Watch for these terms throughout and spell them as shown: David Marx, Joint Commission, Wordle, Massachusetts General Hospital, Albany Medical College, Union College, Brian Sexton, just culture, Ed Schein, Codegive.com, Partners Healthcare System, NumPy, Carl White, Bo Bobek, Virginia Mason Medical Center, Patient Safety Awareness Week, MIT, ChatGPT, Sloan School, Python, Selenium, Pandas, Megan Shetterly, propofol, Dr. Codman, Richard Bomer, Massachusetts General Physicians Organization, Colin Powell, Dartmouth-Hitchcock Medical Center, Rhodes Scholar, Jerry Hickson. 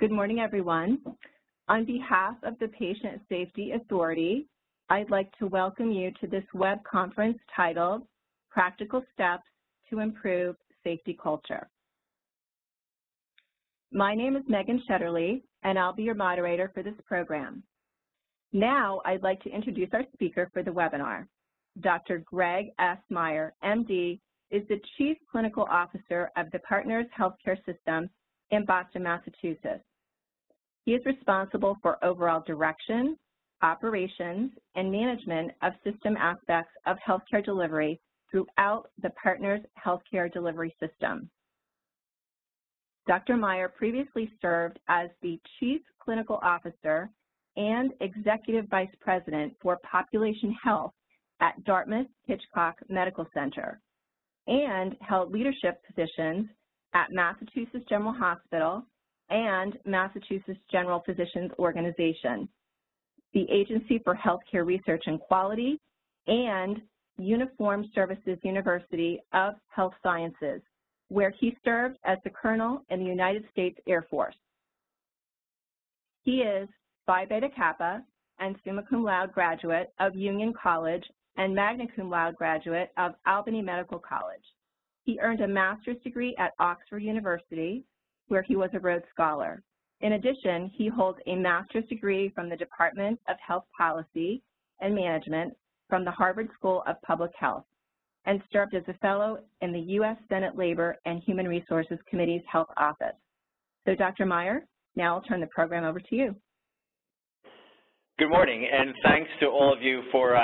Good morning, everyone. On behalf of the Patient Safety Authority, I'd like to welcome you to this web conference titled Practical Steps to Improve Safety Culture. My name is Megan Shetterly, and I'll be your moderator for this program. Now, I'd like to introduce our speaker for the webinar. Dr. Greg S. Meyer, MD, is the Chief Clinical Officer of the Partners Healthcare System in Boston, Massachusetts. He is responsible for overall direction, operations, and management of system aspects of healthcare delivery throughout the Partners Healthcare Delivery System. Dr. Meyer previously served as the Chief Clinical Officer and Executive Vice President for Population Health at Dartmouth-Hitchcock Medical Center, and held leadership positions at Massachusetts General Hospital and Massachusetts General Physicians Organization, the Agency for Healthcare Research and Quality, and Uniform Services University of Health Sciences, where he served as the Colonel in the United States Air Force. He is Phi Beta Kappa and summa cum laude graduate of Union College and magna cum laude graduate of Albany Medical College. He earned a master's degree at Oxford University, where he was a Rhodes Scholar. In addition, he holds a master's degree from the Department of Health Policy and Management from the Harvard School of Public Health, and served as a fellow in the U.S. Senate Labor and Human Resources Committee's Health Office. So, Dr. Meyer, now I'll turn the program over to you. Good morning, and thanks to all of you for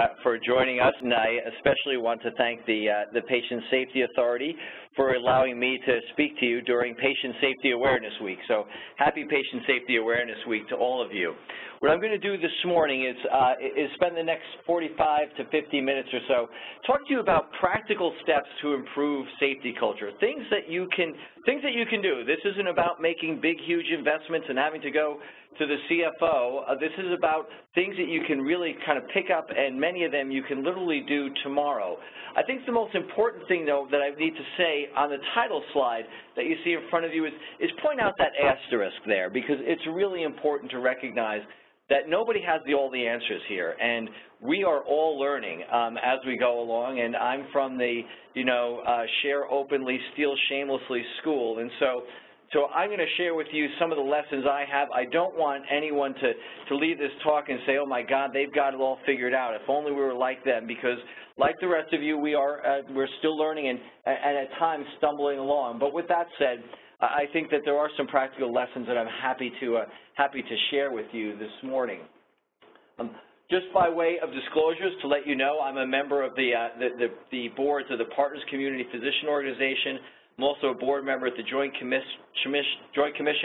joining us. And I especially want to thank the Patient Safety Authority for allowing me to speak to you during Patient Safety Awareness Week. So happy Patient Safety Awareness Week to all of you. What I'm going to do this morning is spend the next 45 to 50 minutes or so talk to you about practical steps to improve safety culture, things that you can do. This isn't about making big, huge investments and having to go to the CFO. This is about things that you can really kind of pick up, and many of them you can literally do tomorrow. I think the most important thing, though, that I need to say on the title slide that you see in front of you is point out that asterisk there, because it's really important to recognize that nobody has all the answers here, and we are all learning as we go along. And I'm from the, share openly, steal shamelessly school, and so I'm going to share with you some of the lessons I have. I don't want anyone to leave this talk and say, oh my God, they've got it all figured out. If only we were like them, because like the rest of you, we're still learning and at times stumbling along. But with that said, I think that there are some practical lessons that I'm happy to share with you this morning. Just by way of disclosures, to let you know, I'm a member of the boards of the Partners Community Physician Organization. I'm also a board member at the Joint Commission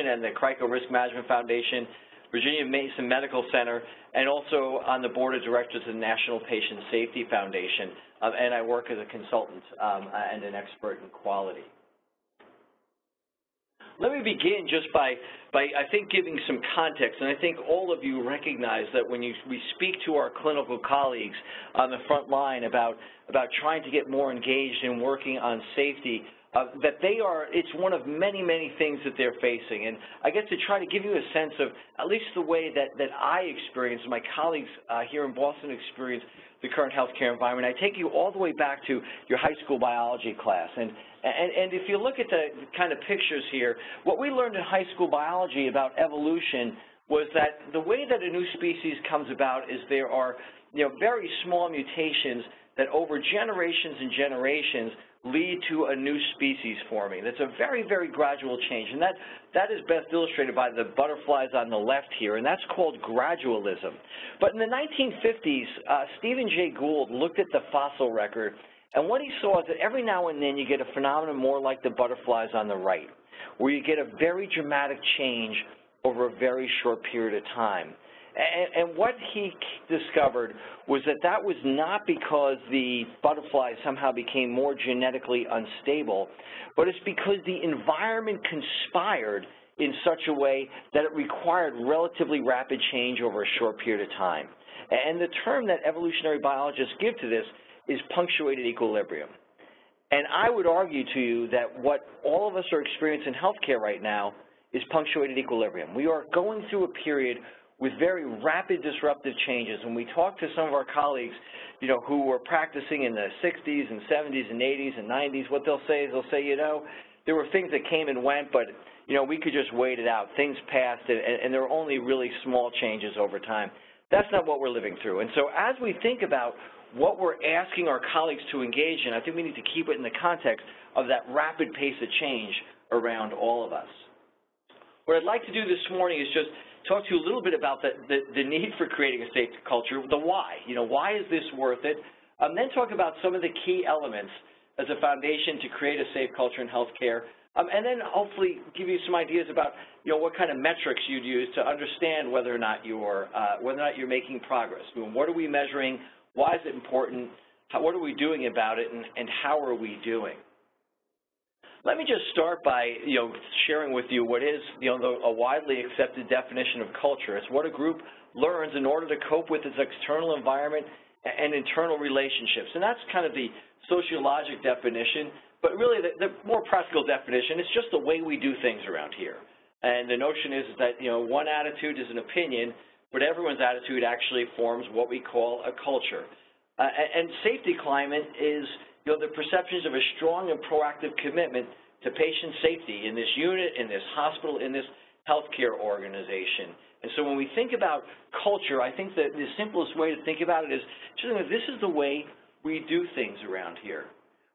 and the CRICO Risk Management Foundation, Virginia Mason Medical Center, and also on the board of directors of the National Patient Safety Foundation, and I work as a consultant and an expert in quality. Let me begin just by I think, giving some context, and I think all of you recognize that when we speak to our clinical colleagues on the front line about trying to get more engaged in working on safety, that it's one of many, many things that they're facing. And I guess to try to give you a sense of at least the way that I experience, my colleagues here in Boston experience the current healthcare environment, I take you all the way back to your high school biology class. And if you look at the kind of pictures here, what we learned in high school biology about evolution was that the way that a new species comes about is there are, very small mutations that over generations and generations lead to a new species forming. That's a very, very gradual change, and that is best illustrated by the butterflies on the left here, and that's called gradualism. But in the 1950s, Stephen Jay Gould looked at the fossil record, and what he saw is that every now and then you get a phenomenon more like the butterflies on the right, where you get a very dramatic change over a very short period of time. And what he discovered was that was not because the butterflies somehow became more genetically unstable, but it's because the environment conspired in such a way that it required relatively rapid change over a short period of time. And the term that evolutionary biologists give to this is punctuated equilibrium. And I would argue to you that what all of us are experiencing in healthcare right now is punctuated equilibrium. We are going through a period with very rapid disruptive changes. When we talk to some of our colleagues, you know, who were practicing in the 60s and 70s and 80s and 90s, what they'll say is they'll say, you know, there were things that came and went, but, you know, we could just wait it out. Things passed, and there were only really small changes over time. That's not what we're living through. And so as we think about what we're asking our colleagues to engage in, I think we need to keep it in the context of that rapid pace of change around all of us. What I'd like to do this morning is just talk to you a little bit about the need for creating a safe culture, the why. You know, why is this worth it? And then talk about some of the key elements as a foundation to create a safe culture in healthcare. And then hopefully give you some ideas about, you know, what kind of metrics you'd use to understand whether or not you're making progress. I mean, what are we measuring? Why is it important? What are we doing about it? And how are we doing? Let me just start by, you know, sharing with you what is, you know, a widely accepted definition of culture. It's what a group learns in order to cope with its external environment and internal relationships. And that's kind of the sociologic definition, but really the more practical definition is just the way we do things around here. And the notion is that, you know, one attitude is an opinion, but everyone's attitude actually forms what we call a culture. And safety climate is, you know, the perceptions of a strong and proactive commitment to patient safety in this unit, in this hospital, in this healthcare organization. And so when we think about culture, I think that the simplest way to think about it is, you know, this is the way we do things around here.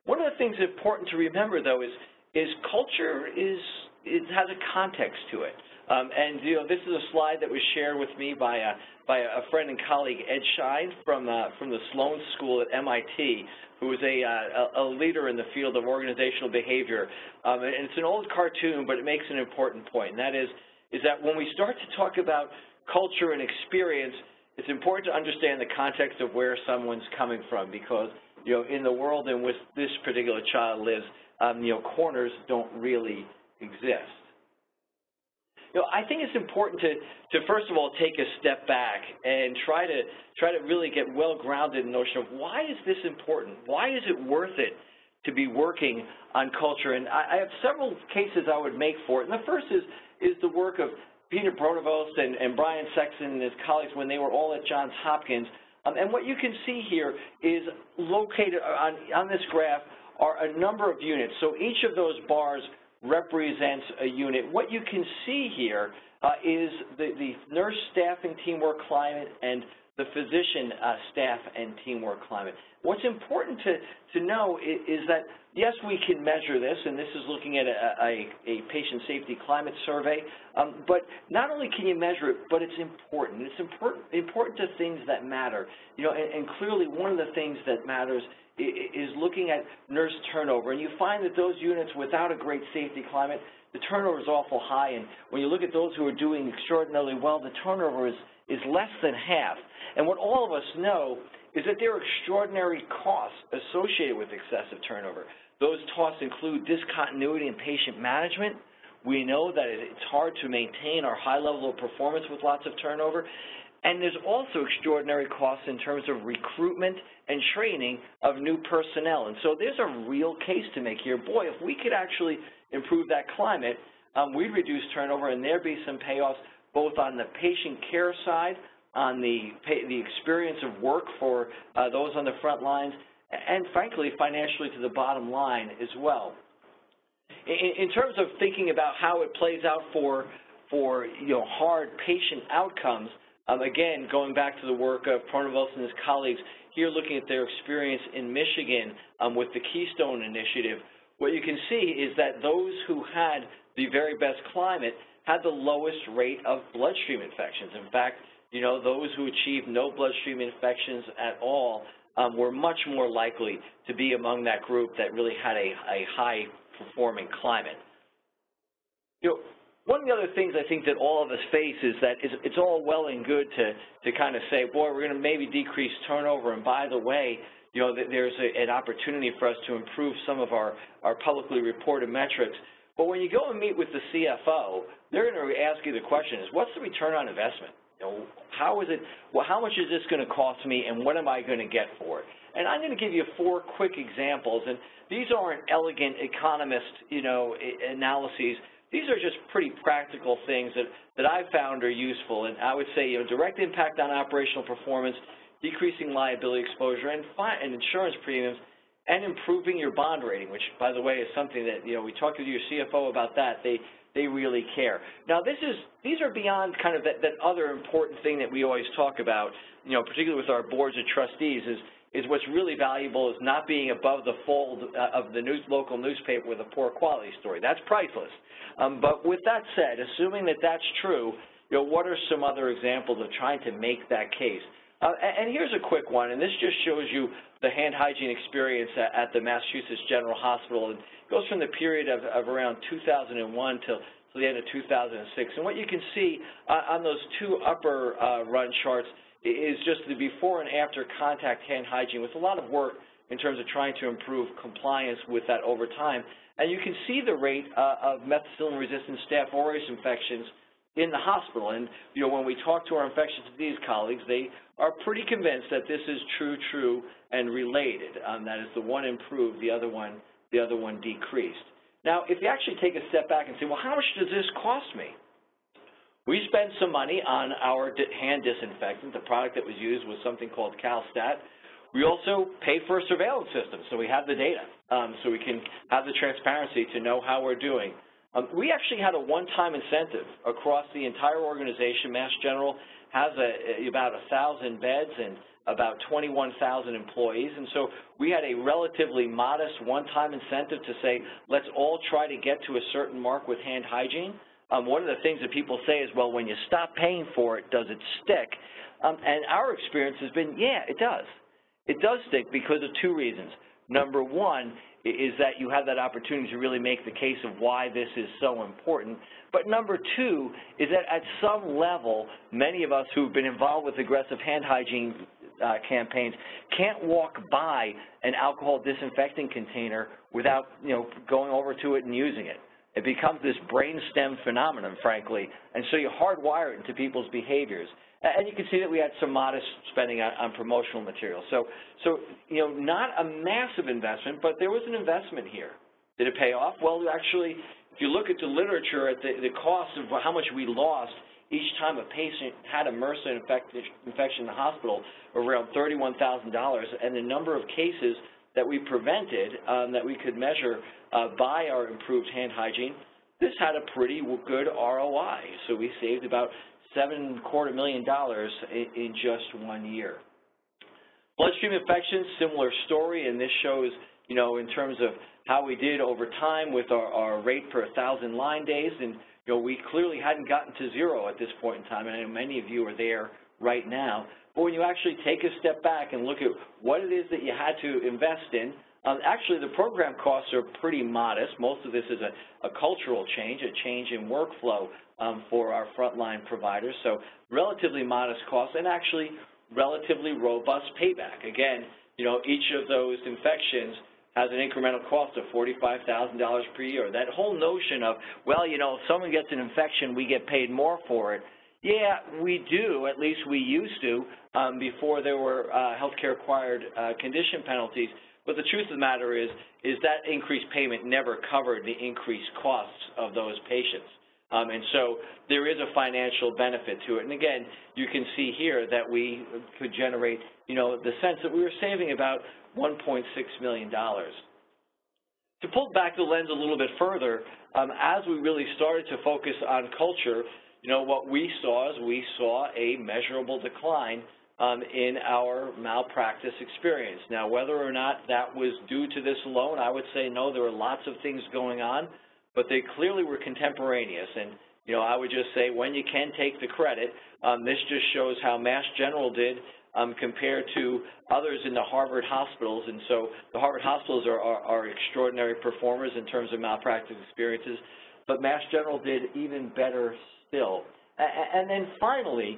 One of the things that's important to remember, though, is culture has a context to it. And, you know, this is a slide that was shared with me by a friend and colleague, Ed Schein, from the Sloan School at MIT, who is a leader in the field of organizational behavior. And it's an old cartoon, but it makes an important point, and that is that when we start to talk about culture and experience, it's important to understand the context of where someone's coming from, because, you know, in the world in which this particular child lives, you know, corners don't really exist. You know, I think it's important to first of all take a step back and try to really get well grounded in the notion of why is this important? Why is it worth it to be working on culture? And I have several cases I would make for it. And the first is the work of Peter Provost and Brian Sexton and his colleagues when they were all at Johns Hopkins. And what you can see here is located on this graph are a number of units. So each of those bars represents a unit. What you can see here is the nurse staffing teamwork climate and the physician staff and teamwork climate. What's important to know is that, yes, we can measure this, and this is looking at a patient safety climate survey, but not only can you measure it, but it's important. It's important to things that matter. You know, and clearly one of the things that matters is looking at nurse turnover, and you find that those units without a great safety climate, the turnover is awful high, and when you look at those who are doing extraordinarily well, the turnover is less than half. And what all of us know is that there are extraordinary costs associated with excessive turnover. Those costs include discontinuity in patient management. We know that it's hard to maintain our high level of performance with lots of turnover. And there's also extraordinary costs in terms of recruitment and training of new personnel. And so there's a real case to make here. Boy, if we could actually improve that climate, we'd reduce turnover and there'd be some payoffs both on the patient care side, on the experience of work for those on the front lines, and frankly, financially to the bottom line as well. In terms of thinking about how it plays out for you know, hard patient outcomes, again, going back to the work of Provost and his colleagues, here looking at their experience in Michigan with the Keystone Initiative, what you can see is that those who had the very best climate had the lowest rate of bloodstream infections. In fact, you know, those who achieved no bloodstream infections at all were much more likely to be among that group that really had a high-performing climate. You know, one of the other things I think that all of us face is that it's all well and good to kind of say, boy, we're going to maybe decrease turnover, and by the way, you know, there's an opportunity for us to improve some of our publicly reported metrics. But when you go and meet with the CFO, they're going to ask you the question is, what's the return on investment? You know, how is it? Well, how much is this going to cost me, and what am I going to get for it? And I'm going to give you four quick examples, and these aren't elegant economist, you know, analyses. These are just pretty practical things that I've found are useful, and I would say, you know, direct impact on operational performance, decreasing liability exposure and insurance premiums, and improving your bond rating, which, by the way, is something that, you know, we talked to your CFO about that. They really care. Now, these are beyond kind of that other important thing that we always talk about, you know, particularly with our boards of trustees, is what's really valuable is not being above the fold of the local newspaper with a poor quality story. That's priceless. But with that said, assuming that that's true, you know, what are some other examples of trying to make that case? And here's a quick one, and this just shows you the hand hygiene experience at the Massachusetts General Hospital. It goes from the period of around 2001 till the end of 2006. And what you can see on those two upper run charts is just the before and after contact hand hygiene, with a lot of work in terms of trying to improve compliance with that over time. And you can see the rate of methicillin-resistant staph aureus infections in the hospital. And, you know, when we talk to our infectious disease colleagues, they are pretty convinced that this is true, and related. That is, the one improved, the other one decreased. Now, if you actually take a step back and say, well, how much does this cost me? We spent some money on our hand disinfectant. The product that was used was something called CalStat. We also pay for a surveillance system, so we have the data, so we can have the transparency to know how we're doing. We actually had a one-time incentive across the entire organization. Mass General has about 1,000 beds and about 21,000 employees, and so we had a relatively modest one-time incentive to say, let's all try to get to a certain mark with hand hygiene. One of the things that people say is, well, when you stop paying for it, does it stick? And our experience has been, yeah, it does. It does stick because of two reasons. Number one is that you have that opportunity to really make the case of why this is so important. But number two is that at some level, many of us who've been involved with aggressive hand hygiene campaigns can't walk by an alcohol disinfecting container without, you know, going over to it and using it. It becomes this brainstem phenomenon, frankly, and so you hardwire it into people's behaviors. And you can see that we had some modest spending on promotional materials. So, you know, not a massive investment, but there was an investment here. Did it pay off? Well, actually, if you look at the literature at the cost of how much we lost each time a patient had a MRSA infection in the hospital, around $31,000, and the number of cases that we prevented, that we could measure by our improved hand hygiene, this had a pretty good ROI. So we saved about $7.25 million in just 1 year. Bloodstream infections, similar story, and this shows, you know, in terms of how we did over time with our rate per 1,000 line days, and, you know, we clearly hadn't gotten to zero at this point in time, and I know many of you are there right now. But when you actually take a step back and look at what it is that you had to invest in, actually the program costs are pretty modest. Most of this is a cultural change, a change in workflow for our frontline providers, so relatively modest costs and actually relatively robust payback. Again, you know, each of those infections has an incremental cost of $45,000 per year. That whole notion of, well, you know, if someone gets an infection, we get paid more for it. Yeah, we do, at least we used to, before there were healthcare-acquired condition penalties. But the truth of the matter is that increased payment never covered the increased costs of those patients. And so there is a financial benefit to it. And again, you can see here that we could generate, you know, the sense that we were saving about $1.6 million. To pull back the lens a little bit further, as we really started to focus on culture, you know, what we saw is we saw a measurable decline in our malpractice experience. Now, whether or not that was due to this alone, I would say no, there were lots of things going on, but they clearly were contemporaneous. And, you know, I would just say when you can take the credit, this just shows how Mass General did compared to others in the Harvard hospitals. And so the Harvard hospitals are extraordinary performers in terms of malpractice experiences, but Mass General did even better still. And then finally,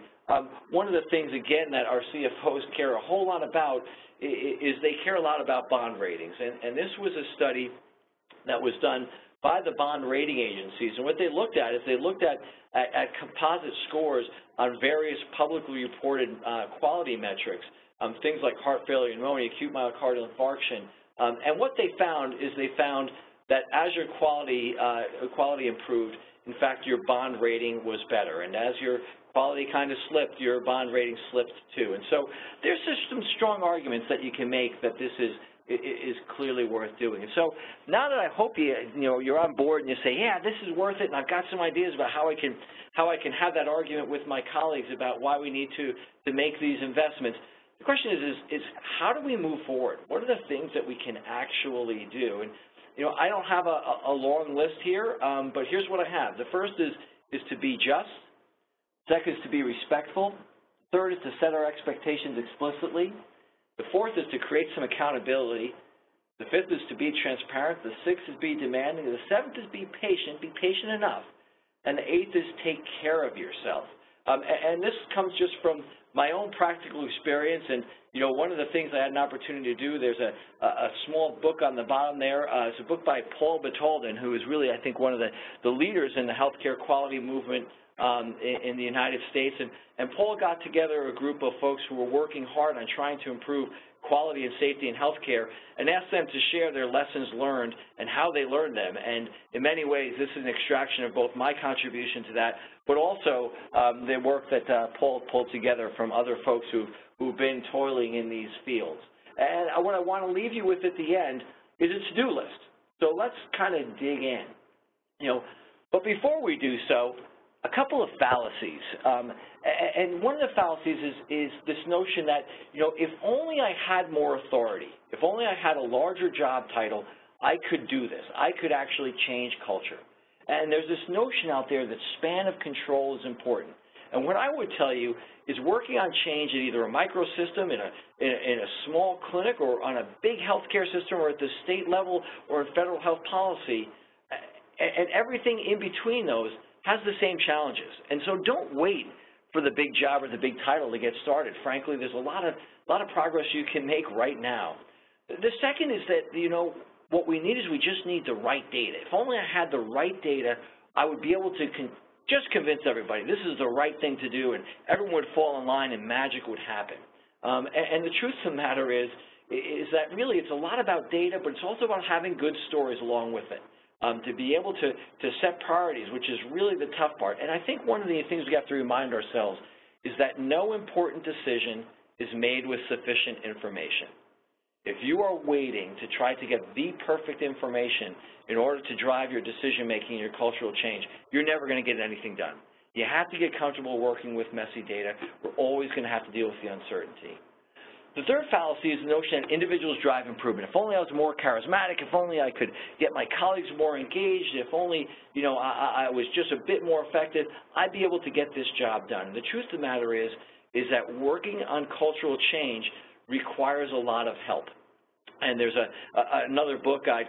one of the things, again, that our CFOs care a whole lot about is they care a lot about bond ratings. And this was a study that was done by the bond rating agencies. And what they looked at is they looked at composite scores on various publicly reported quality metrics, things like heart failure pneumonia, acute myocardial infarction. And what they found is they found that as your quality improved, in fact, your bond rating was better. And as your quality kind of slipped, your bond rating slipped too. And so there's just some strong arguments that you can make that this is clearly worth doing. And so now that I hope you're on board and you say, yeah, this is worth it, and I've got some ideas about how I can have that argument with my colleagues about why we need to make these investments. The question is how do we move forward? What are the things that we can actually do? And I don't have a long list here, but here's what I have. The first is to be just. Second is to be respectful. Third is to set our expectations explicitly. The fourth is to create some accountability. The fifth is to be transparent. The sixth is be demanding. The seventh is be patient enough. And the eighth is take care of yourself. And this comes just from my own practical experience, and one of the things I had an opportunity to do, there's a small book on the bottom there. It's a book by Paul Batalden, who is really, I think, one of the leaders in the healthcare quality movement in the United States. And Paul got together a group of folks who were working hard on trying to improve quality and safety in healthcare, and asked them to share their lessons learned and how they learned them. And in many ways, this is an extraction of both my contribution to that, but also the work that Paul pulled together from other folks who've been toiling in these fields. And what I want to leave you with at the end is a to-do list. So let's kind of dig in. But before we do so, a couple of fallacies, and one of the fallacies is this notion that, if only I had more authority, if only I had a larger job title, I could do this. I could actually change culture. And there's this notion out there that span of control is important. And what I would tell you is working on change at either a micro system, in a small clinic, or on a big healthcare system, or at the state level, or in federal health policy, and everything in between those has the same challenges. And so don't wait for the big job or the big title to get started. Frankly, there's a lot of progress you can make right now. The second is that, what we need is we just need the right data. If only I had the right data, I would be able to just convince everybody this is the right thing to do, and everyone would fall in line and magic would happen. And the truth of the matter is that really it's a lot about data, but it's also about having good stories along with it. To be able to set priorities, which is really the tough part. And I think one of the things we have to remind ourselves is that no important decision is made with sufficient information. If you are waiting to try to get the perfect information in order to drive your decision-making and your cultural change, you're never going to get anything done. You have to get comfortable working with messy data. We're always going to have to deal with the uncertainty. The third fallacy is the notion that individuals drive improvement. If only I was more charismatic, if only I could get my colleagues more engaged, if only I was just a bit more effective, I'd be able to get this job done. And the truth of the matter is that working on cultural change requires a lot of help. And there's another book I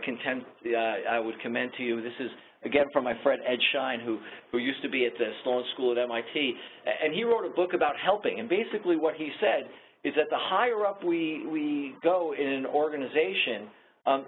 would commend to you. This is, again, from my friend Ed Schein, who used to be at the Sloan School at MIT. And he wrote a book about helping. And basically what he said is that the higher up we go in an organization,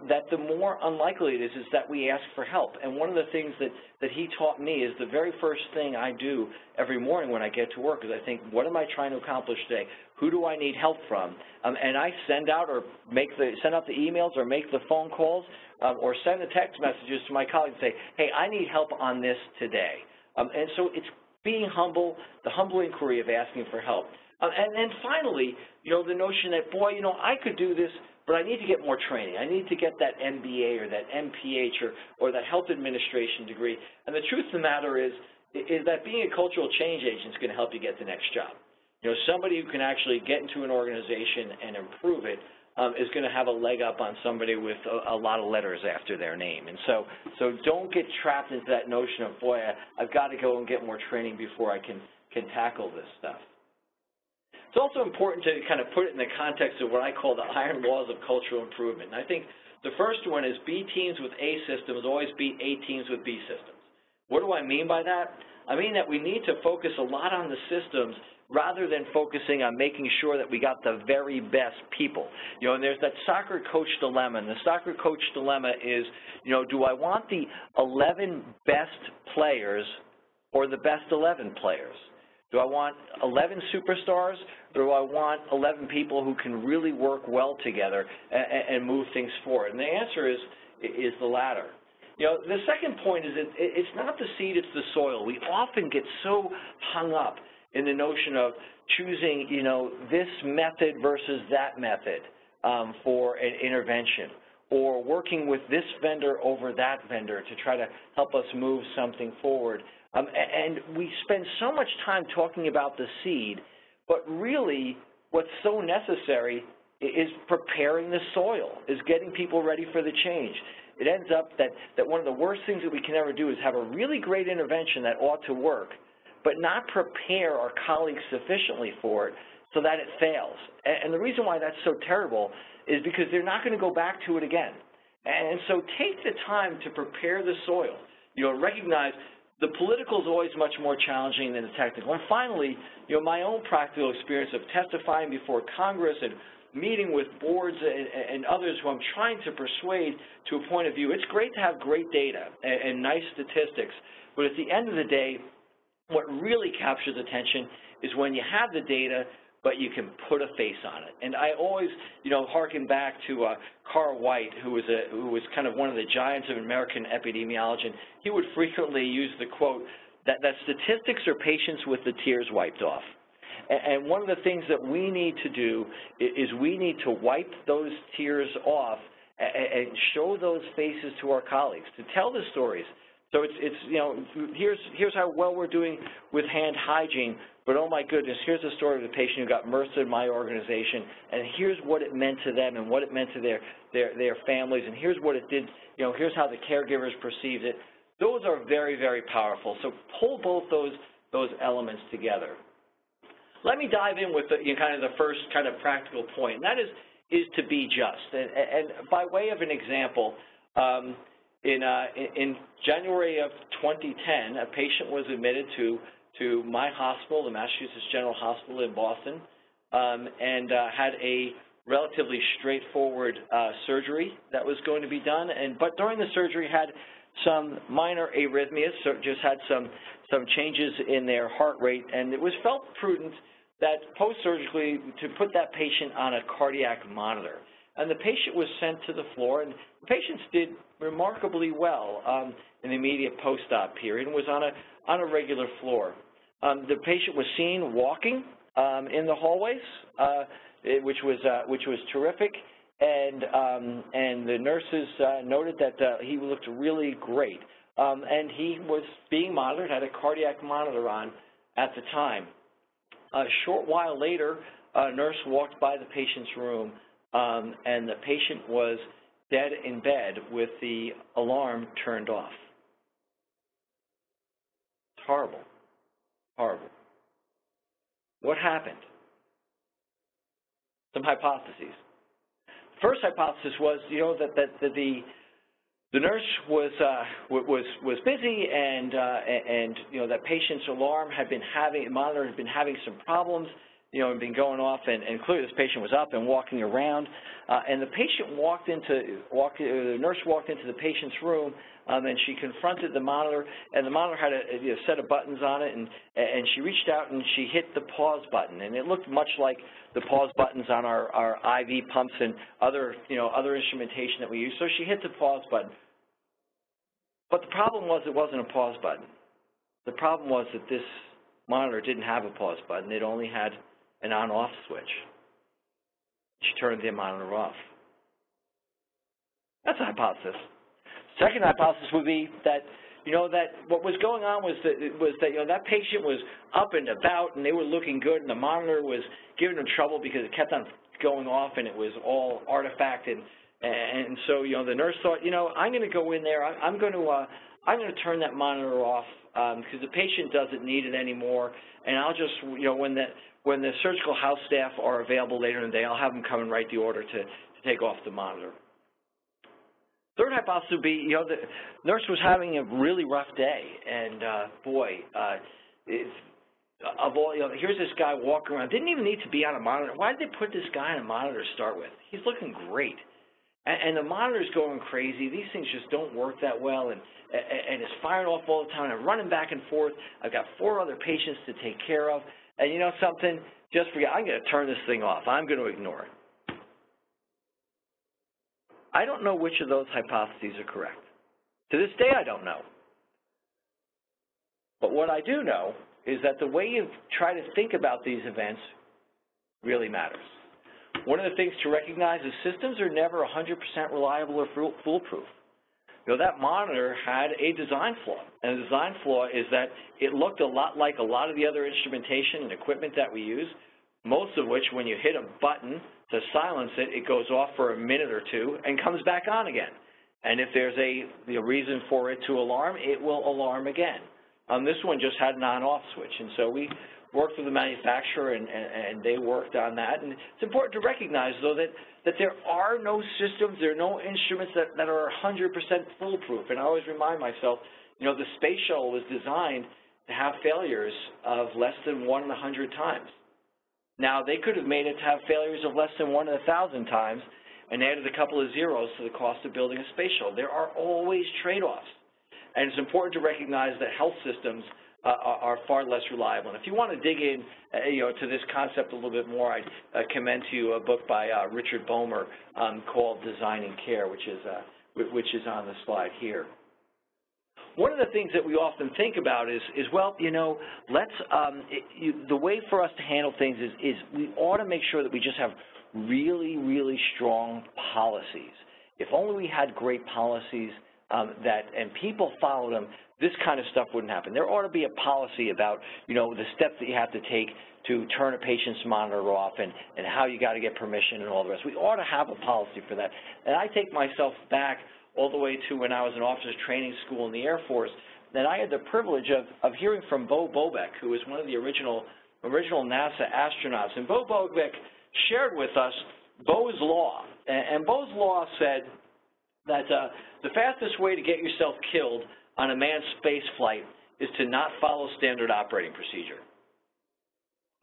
that the more unlikely it is that we ask for help. And one of the things that he taught me is the very first thing I do every morning when I get to work is I think, what am I trying to accomplish today? Who do I need help from? And I send out the emails or make the phone calls or send the text messages to my colleagues and say, hey, I need help on this today. And so it's being humble, the humble inquiry of asking for help. And then finally, the notion that, boy, I could do this, but I need to get more training. I need to get that MBA or that MPH or that health administration degree. And the truth of the matter is that being a cultural change agent is going to help you get the next job. Somebody who can actually get into an organization and improve it is going to have a leg up on somebody with a lot of letters after their name. And so don't get trapped into that notion of, boy, I've got to go and get more training before I can tackle this stuff. It's also important to kind of put it in the context of what I call the iron laws of cultural improvement. And I think the first one is B teams with A systems always beat A teams with B systems. What do I mean by that? I mean that we need to focus a lot on the systems rather than focusing on making sure that we got the very best people. And there's that soccer coach dilemma, and the soccer coach dilemma is, do I want the 11 best players or the best 11 players? Do I want 11 superstars, or do I want 11 people who can really work well together and move things forward? And the answer is the latter. You know, the second point is that it's not the seed, it's the soil. We often get so hung up in the notion of choosing, you know, this method versus that method for an intervention, or working with this vendor over that vendor to try to help us move something forward. And we spend so much time talking about the seed, but really what's so necessary is preparing the soil, is getting people ready for the change. It ends up that one of the worst things that we can ever do is have a really great intervention that ought to work, but not prepare our colleagues sufficiently for it so that it fails. And the reason why that's so terrible is because they're not going to go back to it again. And so take the time to prepare the soil. You know, recognize the political is always much more challenging than the technical. And finally, you know, my own practical experience of testifying before Congress and meeting with boards and others who I'm trying to persuade to a point of view. It's great to have great data and nice statistics, but at the end of the day, what really captures attention is when you have the data, but you can put a face on it. And I always, you know, harken back to Carl White, who was kind of one of the giants of American epidemiology. And he would frequently use the quote that statistics are patients with the tears wiped off. And one of the things that we need to do is we need to wipe those tears off and show those faces to our colleagues, to tell the stories. So it's you know, here's how well we're doing with hand hygiene, but oh my goodness, here's the story of the patient who got MRSA in my organization, and here's what it meant to them and what it meant to their families, and here's what it did, you know, here's how the caregivers perceived it. Those are very, very powerful. So pull both those elements together. Let me dive in with the first kind of practical point, and that is to be just. And by way of an example, in January of 2010, a patient was admitted to my hospital, the Massachusetts General Hospital in Boston, and had a relatively straightforward surgery that was going to be done. But during the surgery, had some minor arrhythmias, so just had some changes in their heart rate, and it was felt prudent that post-surgically to put that patient on a cardiac monitor. And the patient was sent to the floor, and the patients did remarkably well in the immediate post-op period and was on a regular floor. The patient was seen walking in the hallways, which was terrific, and the nurses noted that he looked really great. And he was being monitored, had a cardiac monitor on at the time. A short while later, a nurse walked by the patient's room, and the patient was dead in bed with the alarm turned off. It's horrible, horrible. What happened? Some hypotheses. First hypothesis was, you know, that the nurse was busy, and you know, that patient's alarm monitor had been having some problems, you know, and been going off, and clearly this patient was up and walking around, and the patient the nurse walked into the patient's room, and she confronted the monitor, and the monitor had a set of buttons on it, and she reached out and she hit the pause button, and it looked much like the pause buttons on our IV pumps and other instrumentation that we use. So she hit the pause button, but the problem was it wasn't a pause button. The problem was that this monitor didn't have a pause button; it only had an on-off switch. She turned the monitor off. That's a hypothesis. Second hypothesis would be that, you know, that what was going on was that, you know, that patient was up and about and they were looking good and the monitor was giving them trouble because it kept on going off and it was all artifacted. And so, you know, the nurse thought, you know, I'm going to go in there. I'm going to turn that monitor off because the patient doesn't need it anymore. And I'll just, you know, when the surgical house staff are available later in the day, I'll have them come and write the order to take off the monitor. Third hypothesis would be, you know, the nurse was having a really rough day, and you know, here's this guy walking around, didn't even need to be on a monitor. Why did they put this guy on a monitor to start with? He's looking great. And the monitor's going crazy. These things just don't work that well, and it's firing off all the time. I'm running back and forth. I've got 4 other patients to take care of. And you know something? Just forget, I'm going to turn this thing off. I'm going to ignore it. I don't know which of those hypotheses are correct. To this day, I don't know. But what I do know is that the way you try to think about these events really matters. One of the things to recognize is systems are never 100% reliable or foolproof. You know, that monitor had a design flaw, and the design flaw is that it looked a lot like a lot of the other instrumentation and equipment that we use, most of which, when you hit a button to silence it, it goes off for a minute or two and comes back on again. And if there's a reason for it to alarm, it will alarm again. This one just had an on-off switch, and so we worked with the manufacturer, and they worked on that. And it's important to recognize, though, that there are no systems, there are no instruments that are 100% foolproof. And I always remind myself, you know, the space shuttle was designed to have failures of less than 1 in 100 times. Now, they could have made it to have failures of less than 1 in 1,000 times and added a couple of zeros to the cost of building a space shuttle. There are always trade-offs. And it's important to recognize that health systems are far less reliable. And if you want to dig in, you know, to this concept a little bit more, I'd commend to you a book by Richard Bomer called "Designing Care," which is on the slide here. One of the things that we often think about is well, you know, let's the way for us to handle things is we ought to make sure that we just have really, really strong policies. If only we had great policies. And people follow them, this kind of stuff wouldn't happen. There ought to be a policy about, you know, the steps that you have to take to turn a patient's monitor off and how you got to get permission and all the rest. We ought to have a policy for that. And I take myself back all the way to when I was in officers training school in the Air Force, and I had the privilege of hearing from Bo Bobek, who was one of the original NASA astronauts. And Bo Bobek shared with us Bo's Law. And Bo's Law said that the fastest way to get yourself killed on a manned space flight is to not follow standard operating procedure.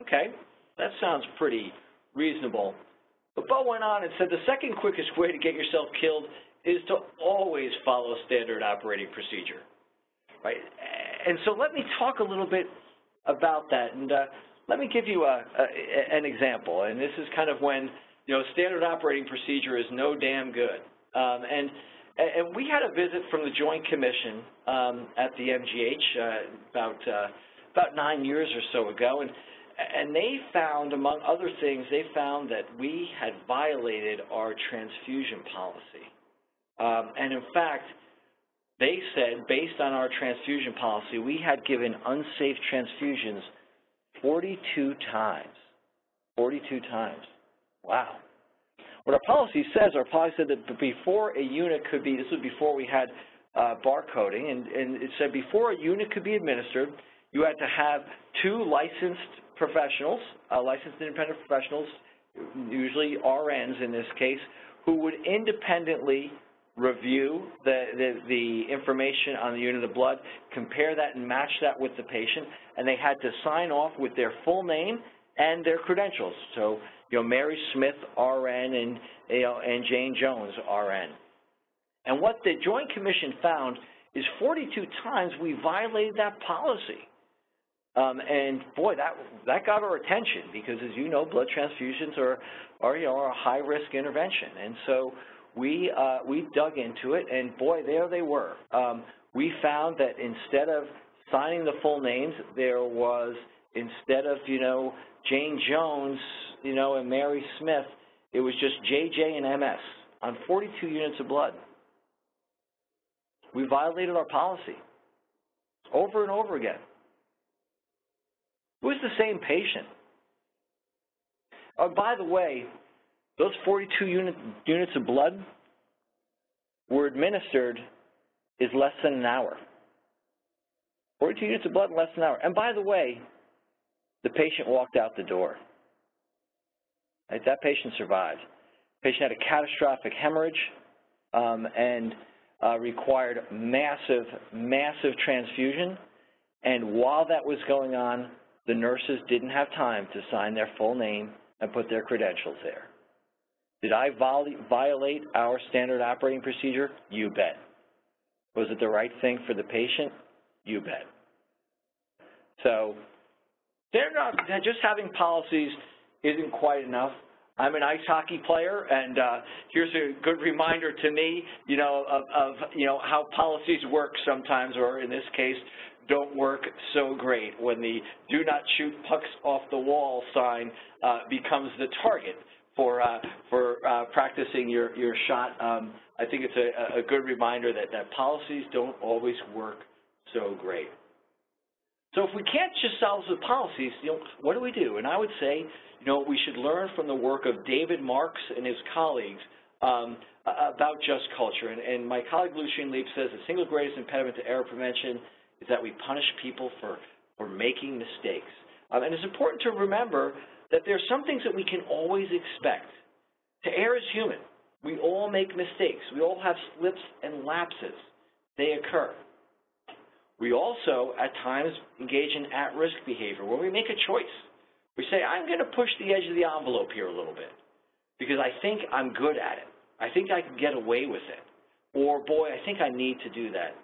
Okay, that sounds pretty reasonable. But Bo went on and said the second quickest way to get yourself killed is to always follow standard operating procedure. Right? And so let me talk a little bit about that, and let me give you an example. And this is kind of when, you know, standard operating procedure is no damn good. And we had a visit from the Joint Commission at the MGH about 9 years or so ago, and they found, among other things, they found that we had violated our transfusion policy. And in fact, they said, based on our transfusion policy, we had given unsafe transfusions 42 times. 42 times. Wow. What our policy says, our policy said that before a unit could be, this was before we had barcoding, and it said before a unit could be administered, you had to have 2 licensed professionals, licensed independent professionals, usually RNs in this case, who would independently review the information on the unit of blood, compare that and match that with the patient, and they had to sign off with their full name and their credentials. So, you know, Mary Smith, RN, and, you know, and Jane Jones, RN. And what the Joint Commission found is 42 times we violated that policy. And boy, that got our attention because, as you know, blood transfusions are a high-risk intervention. And so we dug into it, and boy, there they were. We found that instead of signing the full names, there was, instead of, you know, Jane Jones, you know, and Mary Smith, it was just JJ and MS on 42 units of blood. We violated our policy over and over again. It was the same patient. Oh, by the way, those 42 units of blood were administered in less than an hour. 42 units of blood in less than an hour. And by the way, the patient walked out the door. Right? That patient survived. The patient had a catastrophic hemorrhage and required massive transfusion. And while that was going on, the nurses didn't have time to sign their full name and put their credentials there. Did I violate our standard operating procedure? You bet. Was it the right thing for the patient? You bet. So, just having policies isn't quite enough. I'm an ice hockey player, and here's a good reminder to me, you know, of how policies work sometimes, or in this case, don't work so great when the "do not shoot pucks off the wall" sign becomes the target for practicing your shot. I think it's a good reminder that policies don't always work so great. So if we can't just solve the policies, you know, what do we do? And I would say, you know, we should learn from the work of David Marx and his colleagues about just culture. And my colleague Lucian Leape says the single greatest impediment to error prevention is that we punish people for making mistakes. And it's important to remember that there are some things that we can always expect. To err is human. We all make mistakes. We all have slips and lapses. They occur. We also, at times, engage in at-risk behavior where we make a choice. We say, I'm going to push the edge of the envelope here a little bit because I think I'm good at it. I think I can get away with it. Or, boy, I think I need to do that.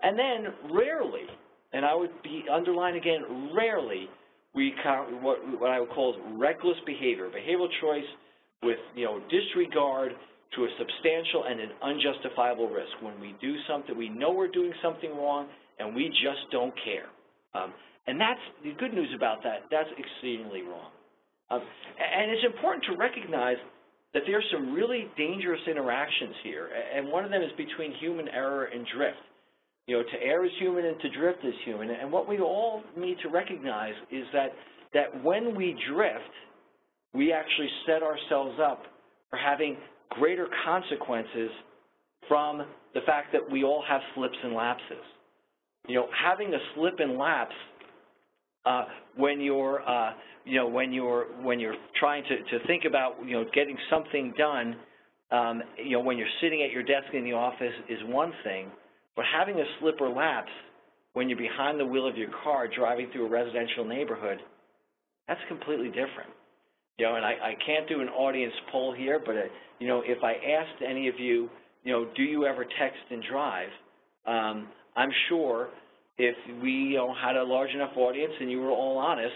And then rarely, and I would underline again, rarely, we count what I would call reckless behavior, behavioral choice with, you know, disregard to a substantial and an unjustifiable risk. When we do something, we know we're doing something wrong, and we just don't care. And that's the good news about that. That's exceedingly wrong. And it's important to recognize that there are some really dangerous interactions here, and one of them is between human error and drift. You know, to err is human and to drift is human. And what we all need to recognize is that when we drift, we actually set ourselves up for having greater consequences from the fact that we all have slips and lapses. You know, having a slip and lapse when you're trying to think about, you know, getting something done, you know, when you're sitting at your desk in the office is one thing. But having a slip or lapse when you're behind the wheel of your car driving through a residential neighborhood, that's completely different. You know, and I can't do an audience poll here, but, you know, if I asked any of you, you know, do you ever text and drive, I'm sure if we, you know, had a large enough audience and you were all honest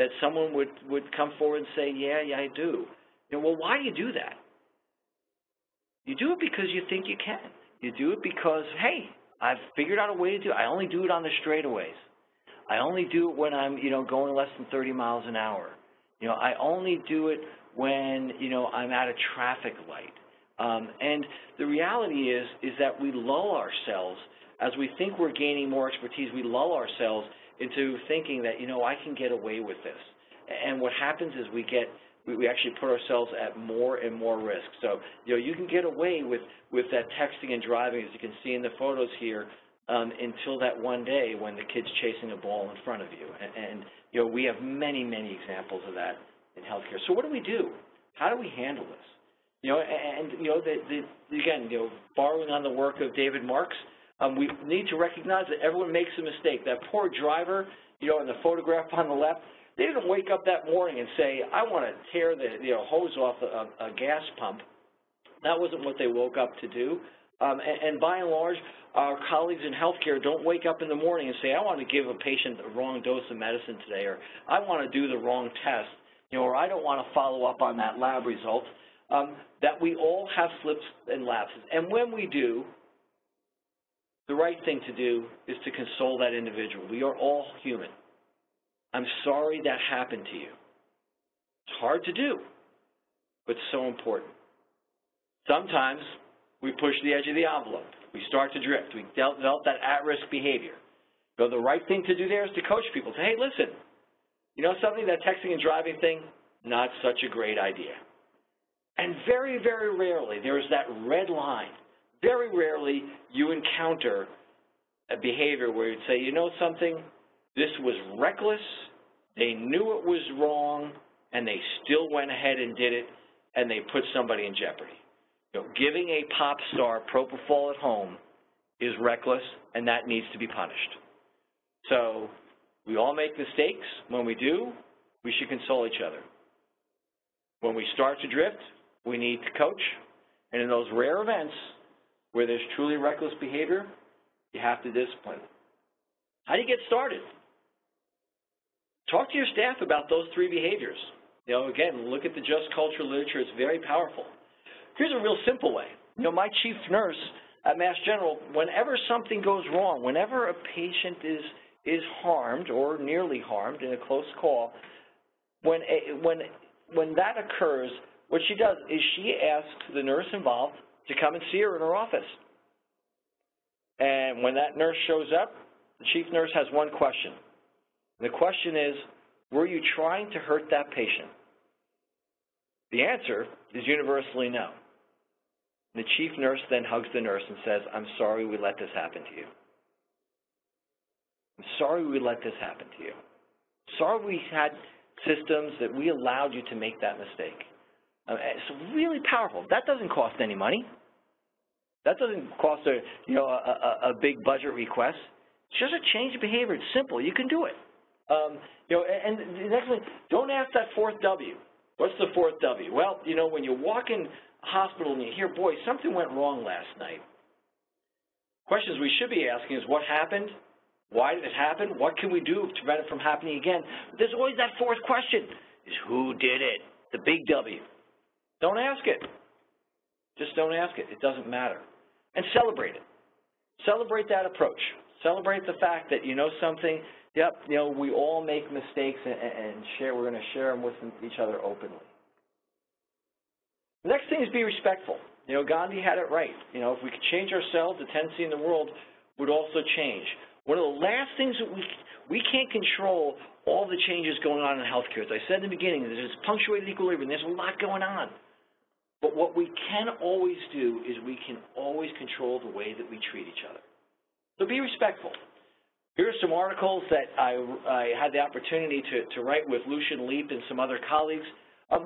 that someone would come forward and say, yeah, I do. You know, well, why do you do that? You do it because you think you can. You do it because, hey, I've figured out a way to do it. I only do it on the straightaways. I only do it when I'm, you know, going less than 30 miles an hour. You know, I only do it when, you know, I'm at a traffic light. And the reality is that we lull ourselves, as we think we're gaining more expertise, we lull ourselves into thinking that, you know, I can get away with this. And what happens is we actually put ourselves at more and more risk. So, you know, you can get away with that texting and driving, as you can see in the photos here, until that one day when the kid's chasing a ball in front of you. And you know, we have many, many examples of that in healthcare. So what do we do? How do we handle this? You know, and you know, again, you know, borrowing on the work of David Marx, we need to recognize that everyone makes a mistake. That poor driver, you know, in the photograph on the left, they didn't wake up that morning and say, I want to tear the, you know, hose off a gas pump. That wasn't what they woke up to do. And by and large, our colleagues in healthcare don't wake up in the morning and say, I want to give a patient the wrong dose of medicine today, or I want to do the wrong test, you know, or I don't want to follow up on that lab result. That we all have slips and lapses. And when we do, the right thing to do is to console that individual. We are all human. I'm sorry that happened to you. It's hard to do, but so important. Sometimes we push the edge of the envelope. We start to drift. We develop that at-risk behavior. So the right thing to do there is to coach people. Say, hey, listen, you know something, that texting and driving thing, not such a great idea. And very, very rarely there is that red line. Very rarely you encounter a behavior where you'd say, you know something, this was reckless, they knew it was wrong, and they still went ahead and did it, and they put somebody in jeopardy. You know, giving a pop star propofol at home is reckless, and that needs to be punished. So we all make mistakes. When we do, we should console each other. When we start to drift, we need to coach. And in those rare events where there's truly reckless behavior, you have to discipline. How do you get started? Talk to your staff about those three behaviors. You know, again, look at the just culture literature. It's very powerful. Here's a real simple way. You know, my chief nurse at Mass General, whenever something goes wrong, whenever a patient is harmed or nearly harmed in a close call, when that occurs, what she does is she asks the nurse involved to come and see her in her office. And when that nurse shows up, the chief nurse has one question. The question is, were you trying to hurt that patient? The answer is universally no. The chief nurse then hugs the nurse and says, I'm sorry we let this happen to you. I'm sorry we let this happen to you. Sorry we had systems that we allowed you to make that mistake. It's really powerful. That doesn't cost any money. That doesn't cost a, you know, a big budget request. It's just a change of behavior. It's simple. You can do it. You know, and the next thing, don't ask that fourth W. What's the fourth W? Well, you know, when you walk in a hospital and you hear, boy, something went wrong last night. Questions we should be asking is, what happened? Why did it happen? What can we do to prevent it from happening again? There's always that fourth question, is who did it? The big W. Don't ask it. Just don't ask it. It doesn't matter. And celebrate it. Celebrate that approach. Celebrate the fact that you know something. Yep, you know, we all make mistakes and share. We're going to share them with each other openly. The next thing is be respectful. You know, Gandhi had it right. You know, if we could change ourselves, the tendency in the world would also change. One of the last things that we can't control all the changes going on in healthcare. As I said in the beginning, there's punctuated equilibrium. There's a lot going on. But what we can always do is we can always control the way that we treat each other. So be respectful. Here are some articles that I had the opportunity to write with Lucian Leape and some other colleagues,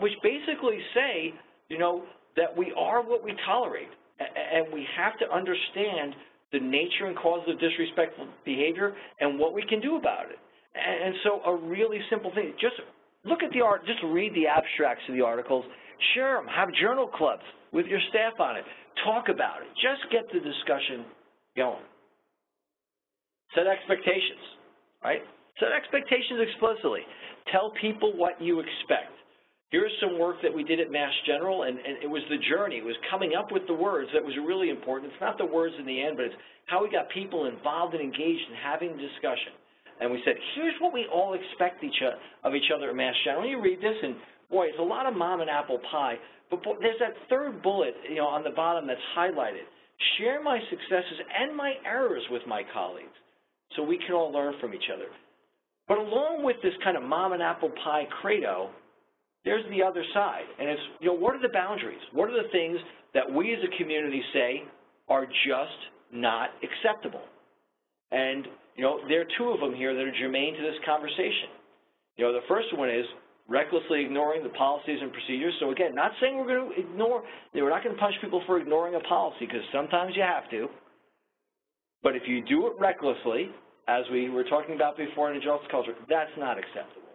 which basically say, you know, that we are what we tolerate, and we have to understand the nature and cause of disrespectful behavior and what we can do about it. And so a really simple thing, just look at the art, just read the abstracts of the articles, share them, have journal clubs with your staff on it, talk about it, just get the discussion going. Set expectations, right? Set expectations explicitly. Tell people what you expect. Here's some work that we did at Mass General, and it was the journey. It was coming up with the words that was really important. It's not the words in the end, but it's how we got people involved and engaged in having a discussion. And we said, here's what we all expect of each other at Mass General. You read this, and boy, it's a lot of mom and apple pie. But boy, there's that third bullet, you know, on the bottom that's highlighted. Share my successes and my errors with my colleagues, so we can all learn from each other. But along with this kind of mom and apple pie credo, there's the other side. And it's, you know, what are the boundaries? What are the things that we as a community say are just not acceptable? And, you know, there are two of them here that are germane to this conversation. You know, the first one is recklessly ignoring the policies and procedures. So again, not saying we're going to ignore, we're not going to punish people for ignoring a policy, because sometimes you have to. But if you do it recklessly, as we were talking about before in a just culture, that's not acceptable.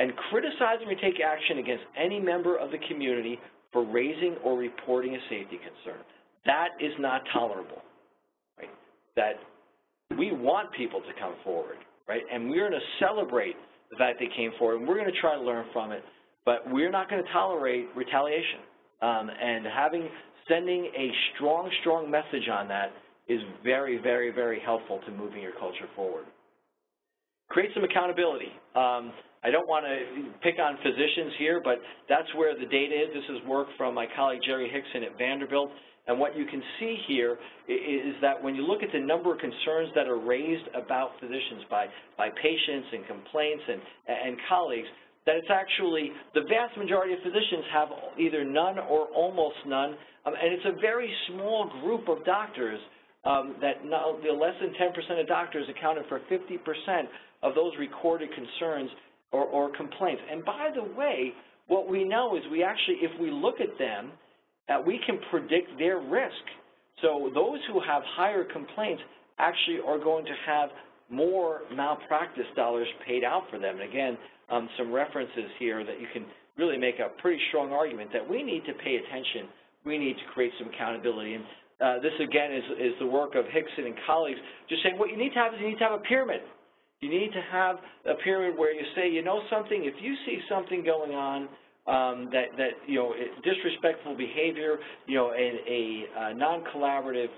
And criticize and take action against any member of the community for raising or reporting a safety concern. That is not tolerable, right? That we want people to come forward, right? And we're going to celebrate the fact they came forward, and we're going to try to learn from it, but we're not going to tolerate retaliation. And sending a strong, strong message on that is very, very, very helpful to moving your culture forward. Create some accountability. I don't want to pick on physicians here, but that's where the data is. This is work from my colleague Jerry Hickson at Vanderbilt. And what you can see here is that when you look at the number of concerns that are raised about physicians by patients and complaints and colleagues, that it's actually the vast majority of physicians have either none or almost none. And it's a very small group of doctors. Less than 10% of doctors accounted for 50% of those recorded concerns or complaints. And by the way, what we know is we actually, if we look at them, we can predict their risk. So those who have higher complaints actually are going to have more malpractice dollars paid out for them. And again, some references here that you can really make a pretty strong argument that we need to pay attention. We need to create some accountability. And this, again, is the work of Hickson and colleagues, just saying what you need to have is you need to have a pyramid. You need to have a period where you say, you know something, if you see something going on, disrespectful behavior, a non-collaborative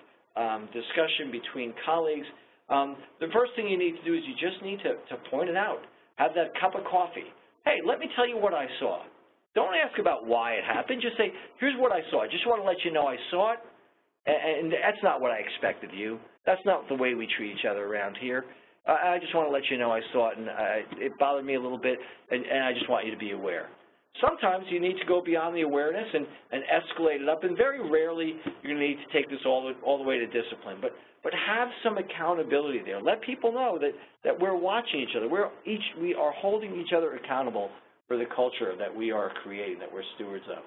discussion between colleagues, the first thing you need to do is you just need to point it out. Have that cup of coffee. Hey, let me tell you what I saw. Don't ask about why it happened. Just say, here's what I saw. I just want to let you know I saw it, and that's not what I expected of you. That's not the way we treat each other around here. I just want to let you know I saw it, and it bothered me a little bit, and I just want you to be aware. Sometimes you need to go beyond the awareness and escalate it up, and very rarely you're going to need to take this all the way to discipline. But have some accountability there. Let people know that we're watching each other. We are holding each other accountable for the culture that we are creating, that we're stewards of.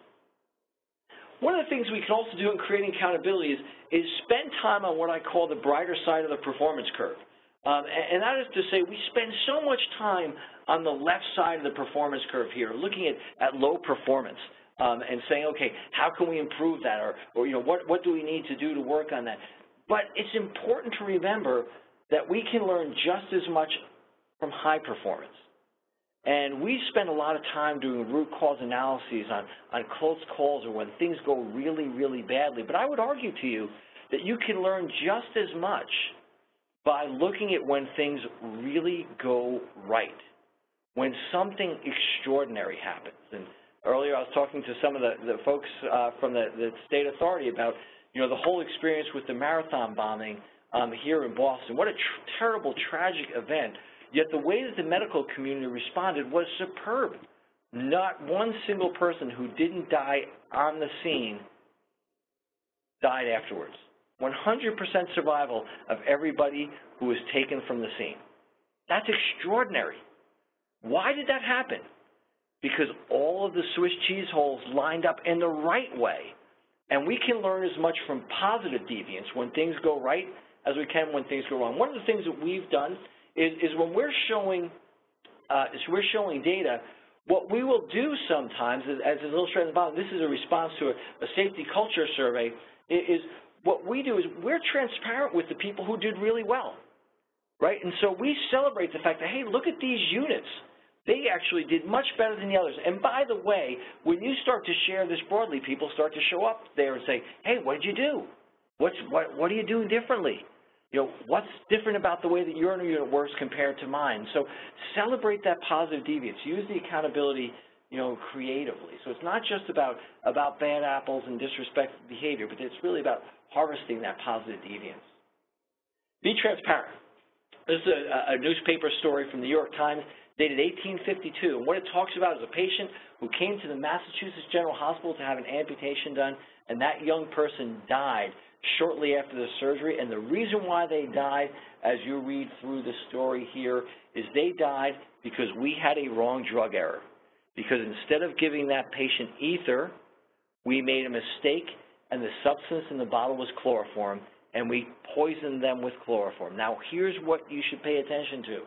One of the things we can also do in creating accountability is spend time on what I call the brighter side of the performance curve. And that is to say, we spend so much time on the left side of the performance curve here, looking at low performance and saying, okay, how can we improve that, or what do we need to do to work on that? But it's important to remember that we can learn just as much from high performance. And we spend a lot of time doing root cause analyses on close calls or when things go really, really badly. But I would argue to you that you can learn just as much by looking at when things really go right, when something extraordinary happens. And earlier I was talking to some of the folks from the state authority about, the whole experience with the marathon bombing here in Boston. What a terrible, tragic event. Yet the way that the medical community responded was superb. Not one single person who didn't die on the scene died afterwards. 100% survival of everybody who was taken from the scene. That's extraordinary. Why did that happen? Because all of the Swiss cheese holes lined up in the right way. And we can learn as much from positive deviance when things go right as we can when things go wrong. One of the things that we've done is when we're showing data, what we will do sometimes, as is illustrated at the bottom, this is a response to a safety culture survey, is what we do is we're transparent with the people who did really well, right? And so we celebrate the fact that, hey, look at these units. They actually did much better than the others. And by the way, when you start to share this broadly, people start to show up there and say, hey, what did you do? What are you doing differently? What's different about the way that your unit works compared to mine? So celebrate that positive deviance. Use the accountability, creatively. So it's not just about bad apples and disrespectful behavior, but it's really about harvesting that positive deviance. Be transparent. This is a newspaper story from the New York Times dated 1852. And what it talks about is a patient who came to the Massachusetts General Hospital to have an amputation done, and that young person died shortly after the surgery. And the reason why they died, as you read through the story here, is they died because we had a wrong drug error. Because instead of giving that patient ether, we made a mistake, and the substance in the bottle was chloroform, and we poisoned them with chloroform. Now, here's what you should pay attention to,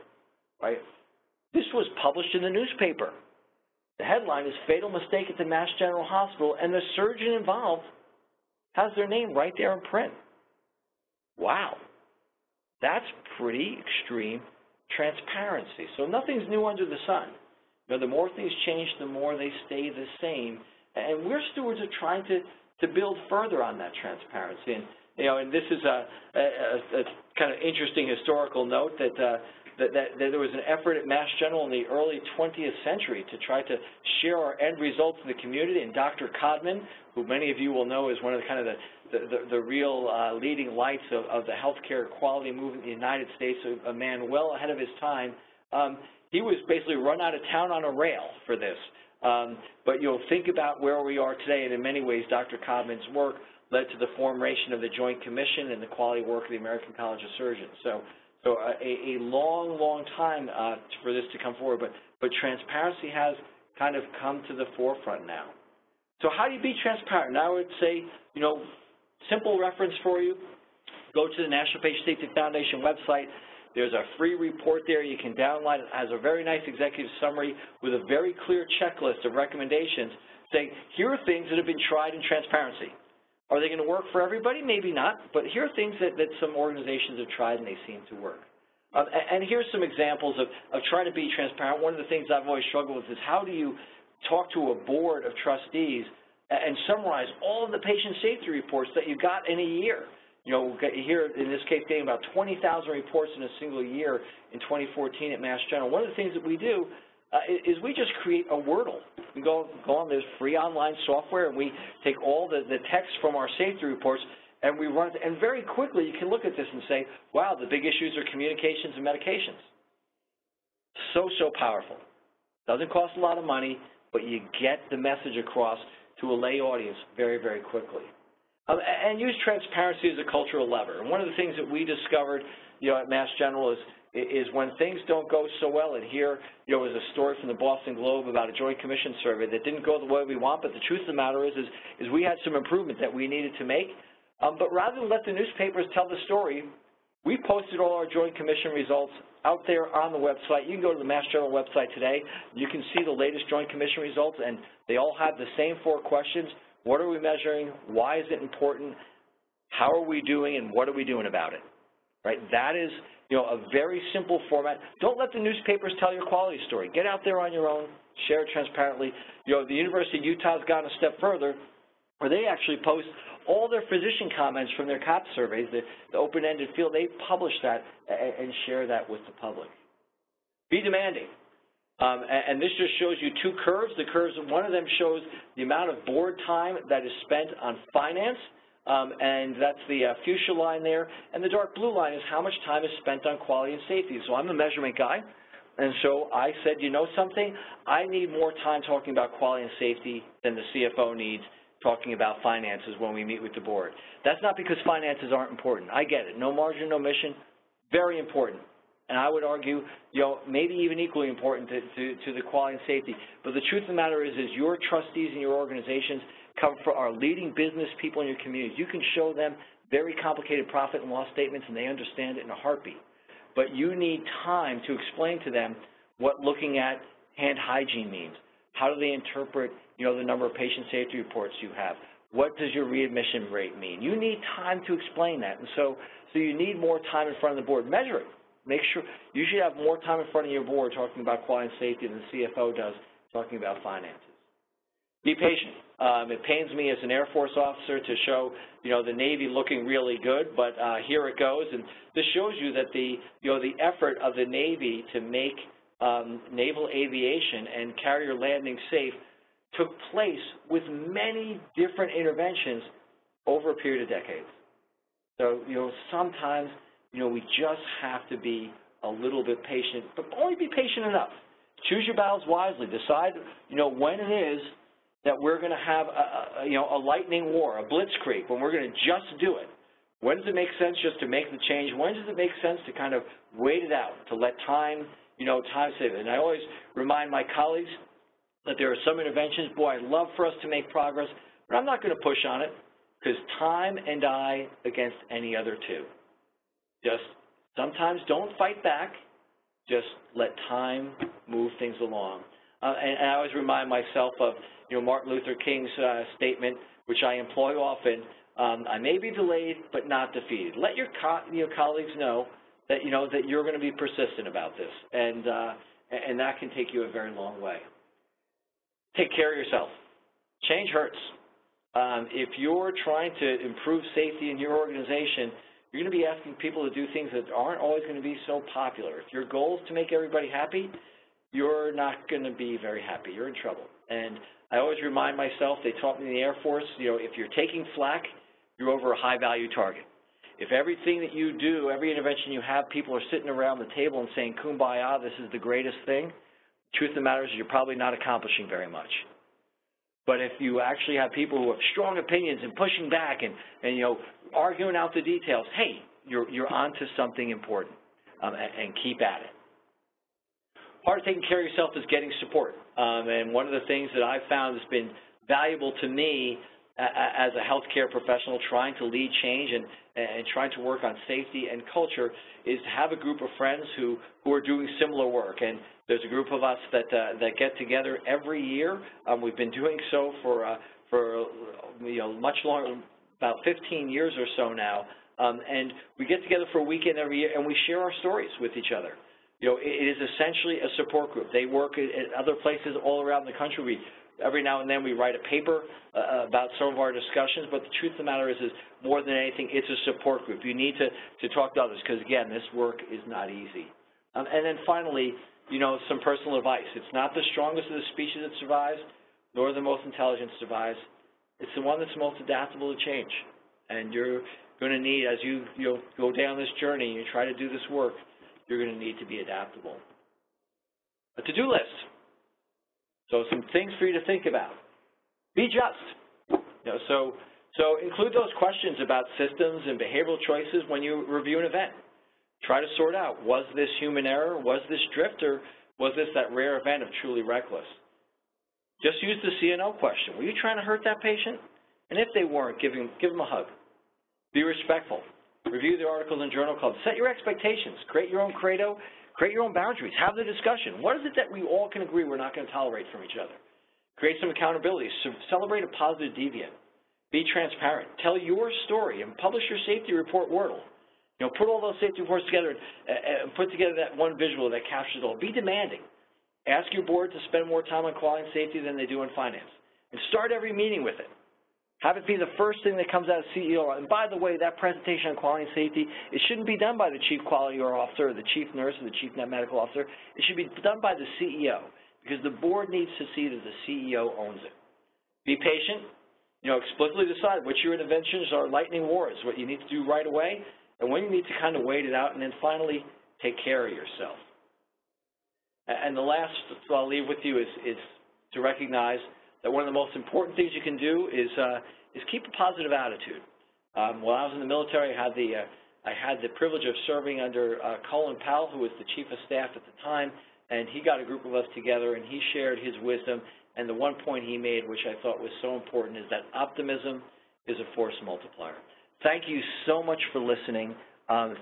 right? This was published in the newspaper. The headline is "Fatal Mistake at the Mass General Hospital," and the surgeon involved has their name right there in print. Wow. That's pretty extreme transparency. So nothing's new under the sun. The more things change, the more they stay the same. And we're stewards of trying to build further on that transparency. And, and this is a kind of interesting historical note that there was an effort at Mass General in the early 20th century to try to share our end results in the community. And Dr. Codman, who many of you will know is one of the kind of the real leading lights of the healthcare equality movement in the United States, a man well ahead of his time, he was basically run out of town on a rail for this. But you'll think about where we are today, and in many ways, Dr. Codman's work led to the formation of the Joint Commission and the quality work of the American College of Surgeons. So a long, long time for this to come forward, but transparency has kind of come to the forefront now. So how do you be transparent? Now I would say, simple reference for you, go to the National Patient Safety Foundation website. There's a free report there you can download. It has a very nice executive summary with a very clear checklist of recommendations saying, here are things that have been tried in transparency. Are they going to work for everybody? Maybe not, but here are things that some organizations have tried and they seem to work. And here's some examples of trying to be transparent. One of the things I've always struggled with is how do you talk to a board of trustees and summarize all of the patient safety reports that you got in a year? You know, here in this case, getting about 20,000 reports in a single year in 2014 at Mass General. One of the things that we do is we just create a Wordle. We go on, there's free online software, and we take all the text from our safety reports and we run it, and very quickly you can look at this and say, wow, the big issues are communications and medications. So powerful. Doesn't cost a lot of money, but you get the message across to a lay audience very quickly. And use transparency as a cultural lever. And one of the things that we discovered, you know, at Mass General is when things don't go so well, and here, you know, was a story from the Boston Globe about a Joint Commission survey that didn't go the way we want, but the truth of the matter is we had some improvement that we needed to make. But rather than let the newspapers tell the story, we posted all our Joint Commission results out there on the website. You can go to the Mass General website today. You can see the latest Joint Commission results, and they all have the same four questions. What are we measuring? Why is it important? How are we doing, and what are we doing about it? Right? That is, you know, a very simple format. Don't let the newspapers tell your quality story. Get out there on your own. Share it transparently. You know, the University of Utah's gone a step further, where they actually post all their physician comments from their COP surveys, the open-ended field. They publish that and share that with the public. Be demanding. And this just shows you two curves. The curves, one of them shows the amount of board time that is spent on finance, and that's the fuchsia line there. And the dark blue line is how much time is spent on quality and safety. So I'm a measurement guy, and so I said, you know something? I need more time talking about quality and safety than the CFO needs talking about finances when we meet with the board. That's not because finances aren't important. I get it. No margin, no mission. Very important. And I would argue, you know, maybe even equally important to the quality and safety. But the truth of the matter is your trustees and your organizations come from our leading business people in your communities. You can show them very complicated profit and loss statements, and they understand it in a heartbeat. But you need time to explain to them what looking at hand hygiene means. How do they interpret, you know, the number of patient safety reports you have? What does your readmission rate mean? You need time to explain that. And so you need more time in front of the board. Measure it. Make sure you should have more time in front of your board talking about quality and safety than the CFO does talking about finances. Be patient. It pains me as an Air Force officer to show, you know, the Navy looking really good, but here it goes. And this shows you that the, you know, the effort of the Navy to make naval aviation and carrier landing safe took place with many different interventions over a period of decades. So, you know, sometimes, you know, we just have to be a little bit patient, but only be patient enough. Choose your battles wisely. Decide, you know, when it is that we're going to have a you know, a lightning war, a blitzkrieg, when we're going to just do it. When does it make sense just to make the change? When does it make sense to kind of wait it out, to let time, you know, time save it? And I always remind my colleagues that there are some interventions, boy, I'd love for us to make progress, but I'm not going to push on it, because time and I against any other two. Just sometimes don't fight back, just let time move things along. And I always remind myself of, you know, Martin Luther King's statement, which I employ often, I may be delayed but not defeated. Let your colleagues know that, you know, that you're going to be persistent about this, and that can take you a very long way. Take care of yourself. Change hurts. If you're trying to improve safety in your organization, you're going to be asking people to do things that aren't always going to be so popular. If your goal is to make everybody happy, you're not going to be very happy. You're in trouble. And I always remind myself, they taught me in the Air Force, you know, if you're taking flak, you're over a high-value target. If everything that you do, every intervention you have, people are sitting around the table and saying, kumbaya, this is the greatest thing, the truth of the matter is you're probably not accomplishing very much. But if you actually have people who have strong opinions and pushing back and you know, arguing out the details, hey, you're onto something important, and keep at it. Part of taking care of yourself is getting support. And one of the things that I've found has been valuable to me as a healthcare professional trying to lead change and trying to work on safety and culture is to have a group of friends who are doing similar work. And there's a group of us that get together every year. We've been doing so for you know, much longer, about 15 years or so now, And we get together for a weekend every year, and we share our stories with each other. You know, it is essentially a support group. They work at other places all around the country. Every now and then we write a paper about some of our discussions, but the truth of the matter is more than anything, it's a support group. You need to talk to others because, again, this work is not easy. And then finally, you know, some personal advice. It's not the strongest of the speeches that survives, nor the most intelligent survives. It's the one that's most adaptable to change. And you're going to need, as you go down this journey and you try to do this work, you're going to need to be adaptable. A to-do list. So some things for you to think about. Be just. You know, so include those questions about systems and behavioral choices when you review an event. Try to sort out, was this human error, was this drift, or was this that rare event of truly reckless? Just use the C&O question. Were you trying to hurt that patient? And if they weren't, give them a hug. Be respectful. Review the articles and journal clubs. Set your expectations. Create your own credo. Create your own boundaries. Have the discussion. What is it that we all can agree we're not going to tolerate from each other? Create some accountability. Celebrate a positive deviant. Be transparent. Tell your story and publish your safety report wordle. You know, put all those safety reports together and put together that one visual that captures it all. Be demanding. Ask your board to spend more time on quality and safety than they do on finance. And start every meeting with it. Have it be the first thing that comes out of CEO. And by the way, that presentation on quality and safety, it shouldn't be done by the chief quality officer or the chief nurse or the chief net medical officer. It should be done by the CEO because the board needs to see that the CEO owns it. Be patient. You know, explicitly decide what your interventions are, lightning wars, what you need to do right away, and when you need to kind of wait it out, and then finally take care of yourself. And the last I'll leave with you is to recognize that one of the most important things you can do is keep a positive attitude. While I was in the military, I had the privilege of serving under Colin Powell, who was the chief of staff at the time, and he got a group of us together and he shared his wisdom. And the one point he made, which I thought was so important, is that optimism is a force multiplier. Thank you so much for listening.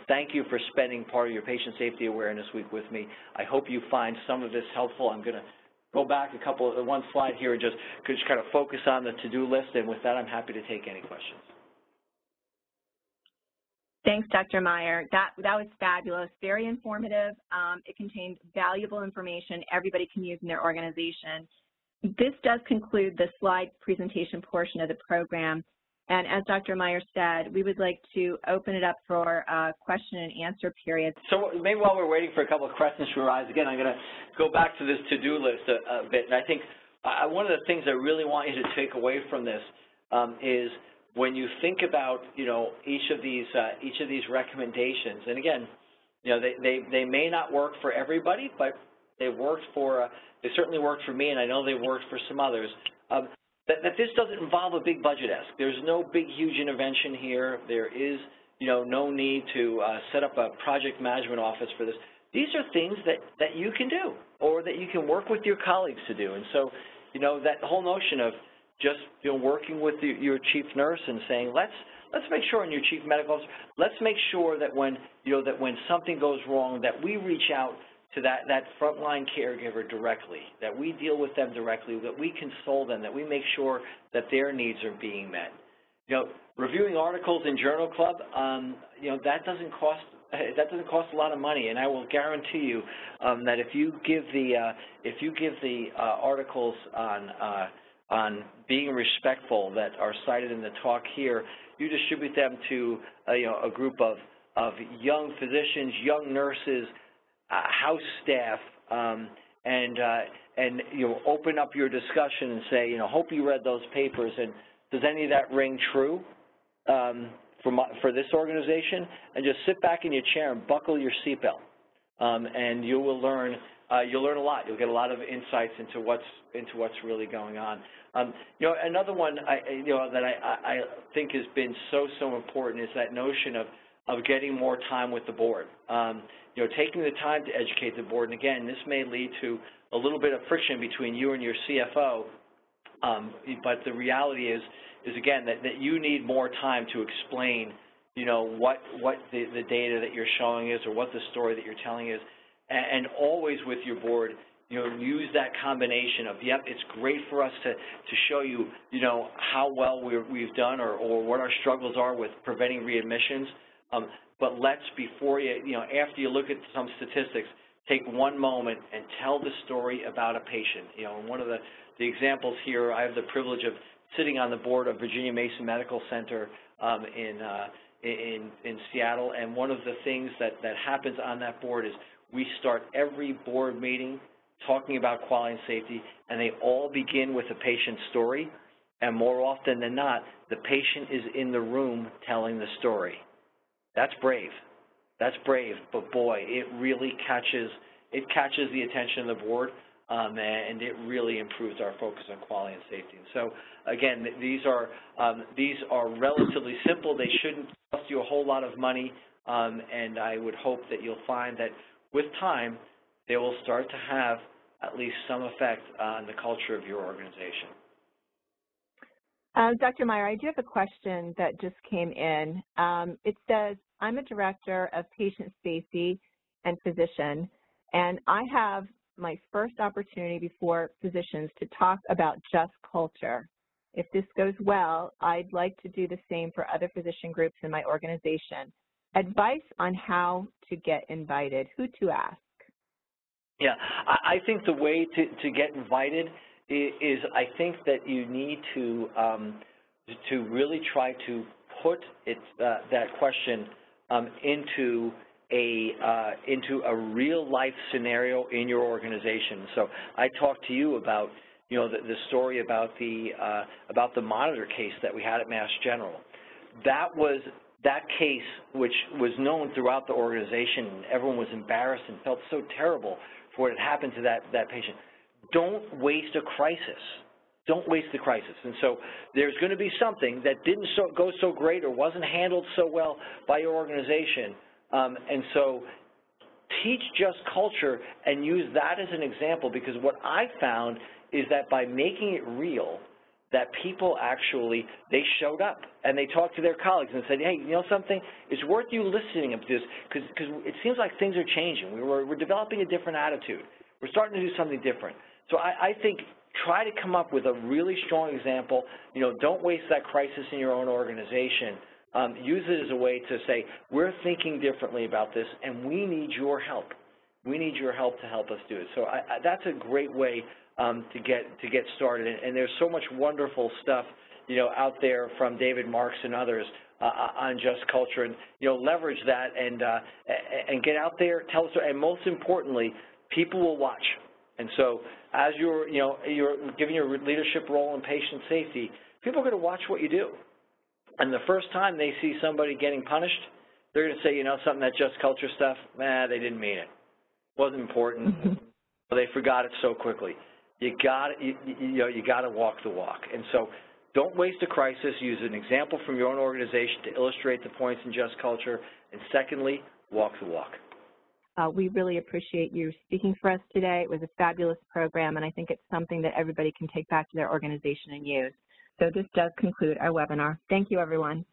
Thank you for spending part of your Patient Safety Awareness Week with me. I hope you find some of this helpful. I'm going to go back one slide here and just kind of focus on the to-do list, and with that, I'm happy to take any questions. Thanks, Dr. Meyer. That was fabulous, very informative. It contained valuable information everybody can use in their organization. This does conclude the slide presentation portion of the program. And as Dr. Meyer said, we would like to open it up for a question and answer period. So maybe while we're waiting for a couple of questions to arise, again, I'm going to go back to this to-do list a bit. And I think one of the things I really want you to take away from this is when you think about, you know, each of these recommendations. And again, you know, they may not work for everybody, but they certainly worked for me, and I know they've worked for some others. That this doesn't involve a big budget ask. There's no big, huge intervention here. There is, you know, no need to set up a project management office for this. These are things that you can do or that you can work with your colleagues to do. And so, you know, that whole notion of just, you know, working with your chief nurse and saying, let's make sure, and your chief medical officer, let's make sure that when, you know, that when something goes wrong, that we reach out to that frontline caregiver directly, that we deal with them directly, that we console them, that we make sure that their needs are being met. You know, reviewing articles in Journal Club, you know, that doesn't cost a lot of money, and I will guarantee you that if you give the articles on being respectful that are cited in the talk here, you distribute them to you know, a group of young physicians, young nurses, house staff, and you know, open up your discussion and say, you know, hope you read those papers, and does any of that ring true for this organization? And just sit back in your chair and buckle your seatbelt, and you will learn. You'll learn a lot. You'll get a lot of insights into what's really going on. You know, another one that I think has been so important is that notion of getting more time with the board. You know, taking the time to educate the board, and again, this may lead to a little bit of friction between you and your CFO, but the reality is again, that you need more time to explain, you know, what the data that you're showing is or what the story that you're telling is, and always with your board, you know, use that combination of, yep, it's great for us to show you, you know, how well we've done or what our struggles are with preventing readmissions, But let's, before you, after you look at some statistics, take one moment and tell the story about a patient. You know, and one of the examples here, I have the privilege of sitting on the board of Virginia Mason Medical Center in Seattle, and one of the things that happens on that board is we start every board meeting talking about quality and safety, and they all begin with a patient story, and more often than not, the patient is in the room telling the story. That's brave. That's brave, but boy, it really catches the attention of the board, and it really improves our focus on quality and safety. And so, again, these are relatively simple. They shouldn't cost you a whole lot of money, and I would hope that you'll find that with time, they will start to have at least some effect on the culture of your organization. Dr. Meyer, I do have a question that just came in. It says, I'm a director of patient safety and physician, and I have my first opportunity before physicians to talk about just culture. If this goes well, I'd like to do the same for other physician groups in my organization. Advice on how to get invited, who to ask? Yeah, I think the way to get invited is I think that you need to really try to put it, that question into a real life scenario in your organization. So I talked to you about the story about the monitor case that we had at Mass General. That case, which was known throughout the organization, and everyone was embarrassed and felt so terrible for what had happened to that patient. Don't waste a crisis. Don't waste the crisis. And so there's going to be something that didn't go so great or wasn't handled so well by your organization. And so teach just culture and use that as an example, because what I found is that by making it real, that people actually, they showed up and they talked to their colleagues and said, hey, you know something, it's worth you listening to this, because it seems like things are changing. We're developing a different attitude. We're starting to do something different. So I think try to come up with a really strong example. You know, don't waste that crisis in your own organization. Use it as a way to say, we're thinking differently about this, and we need your help. We need your help to help us do it. So that's a great way to get started. And there's so much wonderful stuff, out there from David Marx and others on just culture, and leverage that and get out there, tell us, and most importantly, people will watch. And so as you're giving your leadership role in patient safety, people are going to watch what you do. And the first time they see somebody getting punished, they're going to say, something, that just culture stuff, they didn't mean it. Wasn't important. They forgot it so quickly. You got to walk the walk. And so don't waste a crisis. Use an example from your own organization to illustrate the points in just culture. And secondly, walk the walk. We really appreciate you speaking for us today. It was a fabulous program, and I think it's something that everybody can take back to their organization and use. So this does conclude our webinar. Thank you, everyone.